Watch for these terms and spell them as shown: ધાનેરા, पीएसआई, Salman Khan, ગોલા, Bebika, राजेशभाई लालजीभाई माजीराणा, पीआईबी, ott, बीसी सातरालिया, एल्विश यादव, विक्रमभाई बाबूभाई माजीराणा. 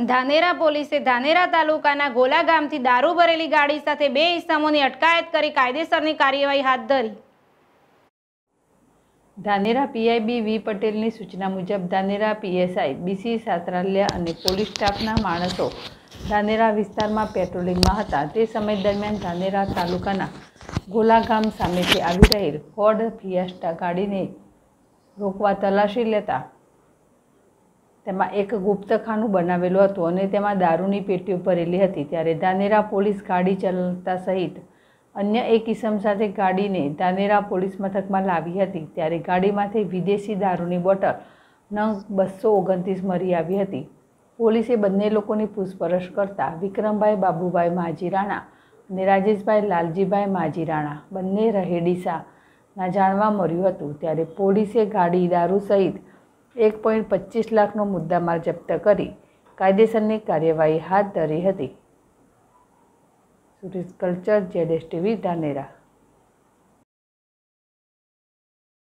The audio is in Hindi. धानेरा पुलिसे धानेरा तालुकाना गोला गामथी दारू भरेली गाड़ी साथे बे इसामोनी अटकायत करी कायदेसरनी कार्यवाही हाथ धरी। धानेरा पीआईबी वी पटेलनी सूचना मुजब धानेरा पीएसआई बीसी सातरालिया अने पोलीस स्टाफना माणसो धानेरा विस्तारमां पेट्रोलिंगमां हता। ते समय दरमियान धानेरा तालुकाना गोला गाम सामेथी आवी रहेल फोर्ड फिएस्टा गाड़ीने रोकवा तलाशी लेता तेमां एक गुप्तखानु बनावेलुं हतुं अने तेमां दारूनी पेटीओ भरेली हती। त्यारे धानेरा पोलीस गाड़ी चलावता सहित अन्य एक इसम साथे गाड़ीने धानेरा पोलीस मथकमां लावी हती। त्यारे गाड़ीमांथी विदेशी दारूनी बोटल N 229 मरी आवी हती। पोलीसे बंने लोकोनी पूछपरछ करता विक्रमभाई बाबूभाई माजीराणा ने राजेशभाई लालजीभाई माजीराणा बंने रहेडीसाना जाणवा मळ्युं हतुं। त्यारे पोलीसे गाड़ी दारू सहित 1.25 लाखनो मुद्दामाल जप्त करी कायदेसरनी कार्यवाही हाथ धरी हती। सुरेश कल्चर ZSTV धानेरा।